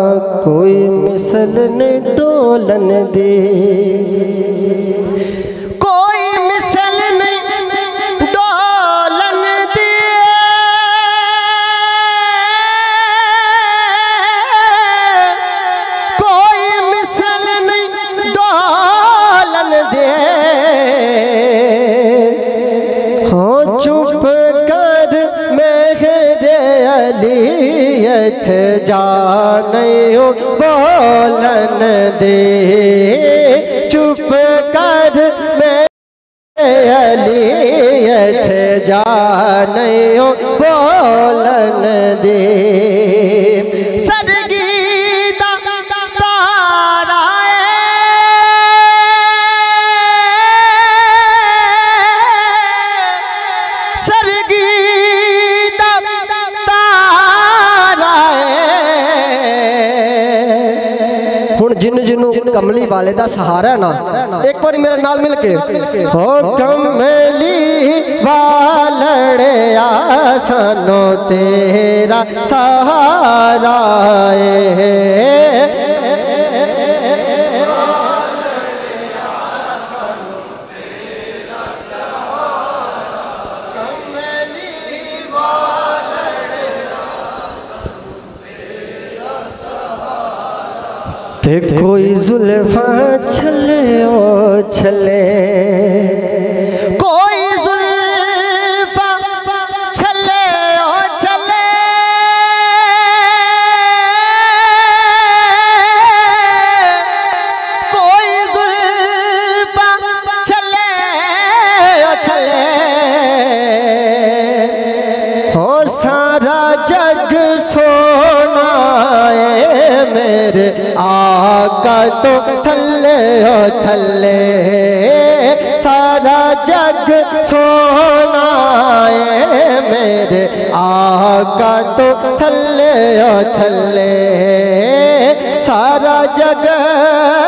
कोई मिसल ने डोलन दे, कोई मिसल ने डोलन दे, कोई मिसल ने डोलन दे। हाँ चुप कर मेरे अली जानो बोलन दे, चुप कर मेलियत जानो बोलन दे। सरगीदा तारा है, सरगीदा जिन्नू जिन्नू कमली वाले दा सहारा ना, एक बार मेरे नाल मिलके हो कमली वाले आसनो तेरा सहारा है। ते कोई जुल्फा छले ओ छले, कोई जुल्फा छले ओ छले, कोई जुल्फा छले ओ छले। हो सारा जग सोना है मेरे आका तो थल्ले ओ थल्ले, सारा जग सोना है मेरे आका तो थल्ले ओ थल्ले, सारा जग